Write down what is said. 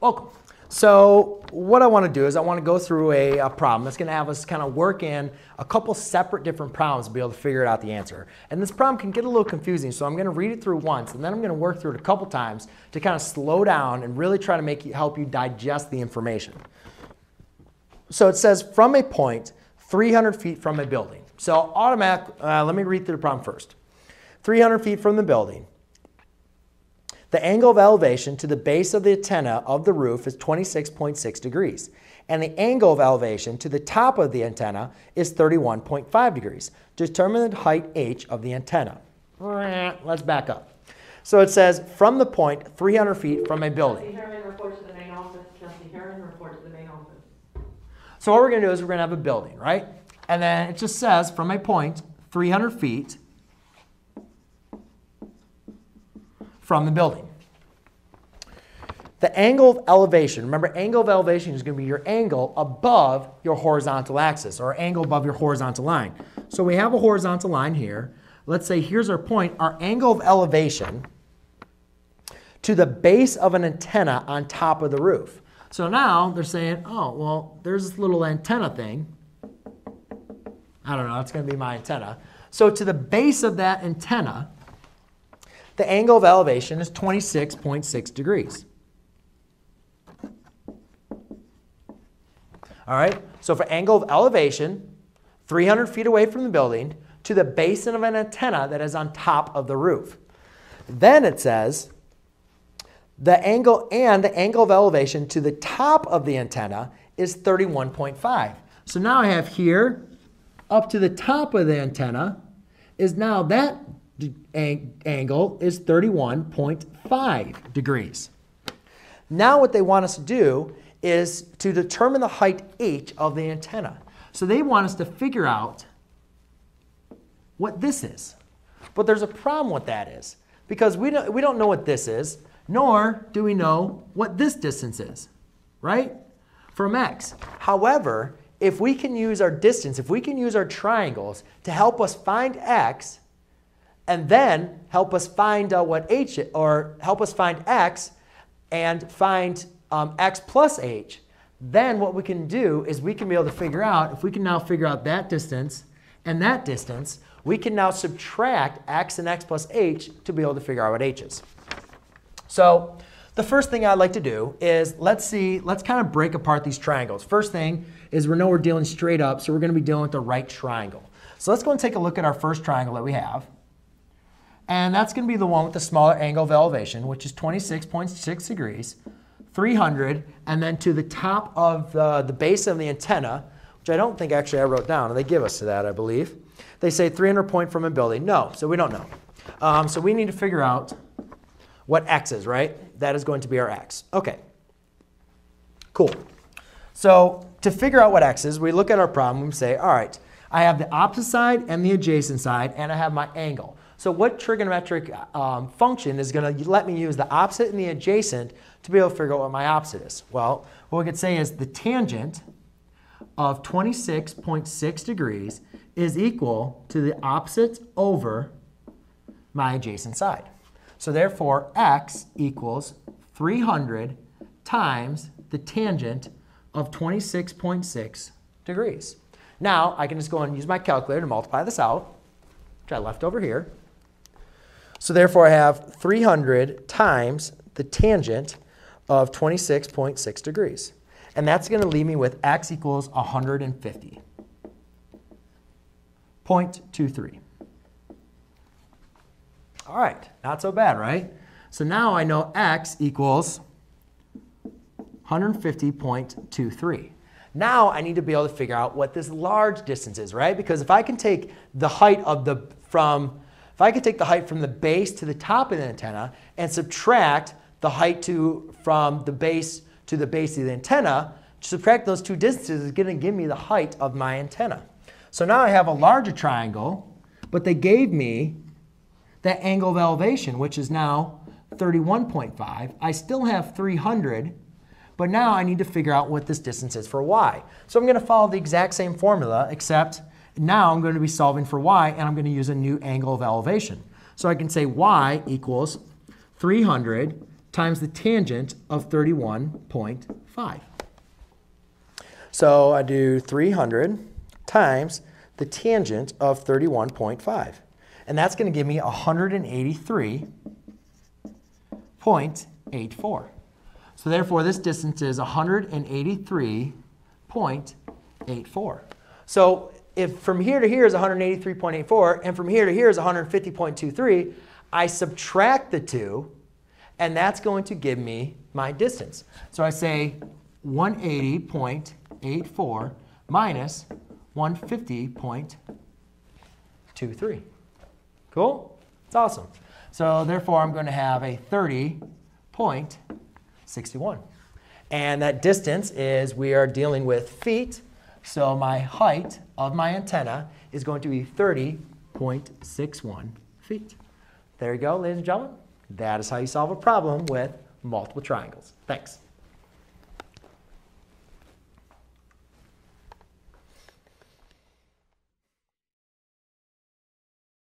Welcome. So what I want to do is I want to go through a problem that's going to have us kind of work in a couple separate different problems to be able to figure out the answer. And this problem can get a little confusing, so I'm going to read it through once, and then I'm going to work through it a couple times to kind of slow down and really try to make you, help you digest the information. So it says, from a point 300 feet from a building. So let me read through the problem first. 300 feet from the building. The angle of elevation to the base of the antenna of the roof is 26.6 degrees. And the angle of elevation to the top of the antenna is 31.5 degrees. Determine the height h of the antenna. Let's back up. So it says, from the point 300 feet from a building. Trustee Heron report to the main office. So what we're going to do is we're going to have a building, right? And then it just says, from a point 300 feet from the building. The angle of elevation, remember, angle of elevation is going to be your angle above your horizontal axis, or angle above your horizontal line. So we have a horizontal line here. Let's say here's our point. Our angle of elevation to the base of an antenna on top of the roof. So now they're saying, oh, well, there's this little antenna thing. I don't know. That's going to be my antenna. So to the base of that antenna, the angle of elevation is 26.6 degrees. All right, so for angle of elevation, 300 feet away from the building, to the base of an antenna that is on top of the roof. Then it says the angle of elevation to the top of the antenna is 31.5. So now I have here up to the top of the antenna is now that angle is 31.5 degrees. Now what they want us to do is to determine the height h of the antenna. So they want us to figure out what this is. But there's a problem with that is, because we don't know what this is, nor do we know what this distance is, right, from x. However, if we can use our distance, if we can use our triangles to help us find x, and then help us find x, and find x plus h. Then what we can do is we can be able to figure out, if we can now figure out that distance and that distance, we can now subtract x and x plus h to be able to figure out what h is. So the first thing I'd like to do is let's kind of break apart these triangles. First thing is we know we're dealing straight up, so we're going to be dealing with the right triangle. So let's go and take a look at our first triangle that we have. And that's going to be the one with the smaller angle of elevation, which is 26.6 degrees, 300, and then to the top of the base of the antenna, which I don't think actually I wrote down. They give us that, I believe. They say 300 from a building. No, so we don't know. So we need to figure out what x is, right? That is going to be our x. OK, cool. So to figure out what x is, we look at our problem and say, all right, I have the opposite side and the adjacent side, and I have my angle. So what trigonometric function is going to let me use the opposite and the adjacent to be able to figure out what my opposite is? Well, what we could say is the tangent of 26.6 degrees is equal to the opposite over my adjacent side. So therefore, x equals 300 times the tangent of 26.6 degrees. Now, I can just go and use my calculator to multiply this out, which I left over here. So therefore, I have 300 times the tangent of 26.6 degrees. And that's going to leave me with x equals 150.23. All right, not so bad, right? So now I know x equals 150.23. Now I need to be able to figure out what this large distance is, right? Because if I can take the height from the base to the top of the antenna and subtract the height from the base to the base of the antenna, subtract those two distances is going to give me the height of my antenna. So now I have a larger triangle, but they gave me that angle of elevation, which is now 31.5. I still have 300. But now I need to figure out what this distance is for y. So I'm going to follow the exact same formula, except now I'm going to be solving for y, and I'm going to use a new angle of elevation. So I can say y equals 300 times the tangent of 31.5. So I do 300 times the tangent of 31.5. And that's going to give me 183.84. So therefore, this distance is 183.84. So if from here to here is 183.84, and from here to here is 150.23, I subtract the two, and that's going to give me my distance. So I say 180.84 minus 150.23. Cool? It's awesome. So therefore, I'm going to have a 30.61. And that distance is, we are dealing with feet. So my height of my antenna is going to be 30.61 feet. There you go, ladies and gentlemen. That is how you solve a problem with multiple triangles. Thanks.